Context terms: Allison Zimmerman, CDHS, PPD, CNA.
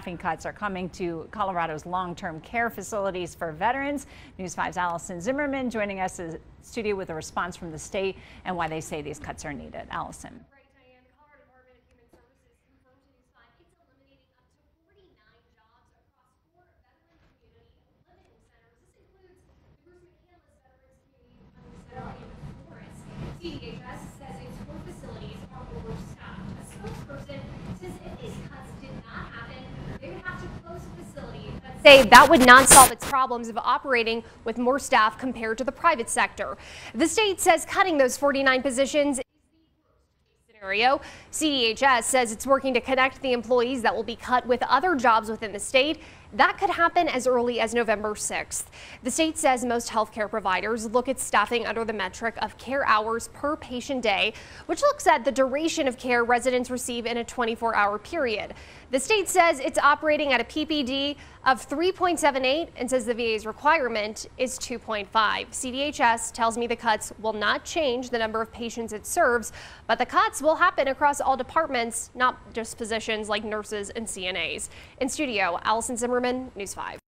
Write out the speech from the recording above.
Staffing cuts are coming to Colorado's long-term care facilities for veterans. News 5's Allison Zimmerman joining us in the studio with a response from the state and why they say these cuts are needed. Allison. CDHS says its core facilities are overstaffed. A spokesperson says if these cuts did not happen, they would have to close facilities. Say that would not solve its problems of operating with more staff compared to the private sector. The state says cutting those 49 positions. CDHS says it's working to connect the employees that will be cut with other jobs within the state. That could happen as early as November 6th. The state says most healthcare providers look at staffing under the metric of care hours per patient day, which looks at the duration of care residents receive in a 24-hour period. The state says it's operating at a PPD of 3.78 and says the VA's requirement is 2.5. CDHS tells me the cuts will not change the number of patients it serves, but the cuts will happen across all departments, not just positions like nurses and CNAs. In studio, Allison Zimmerman, News 5.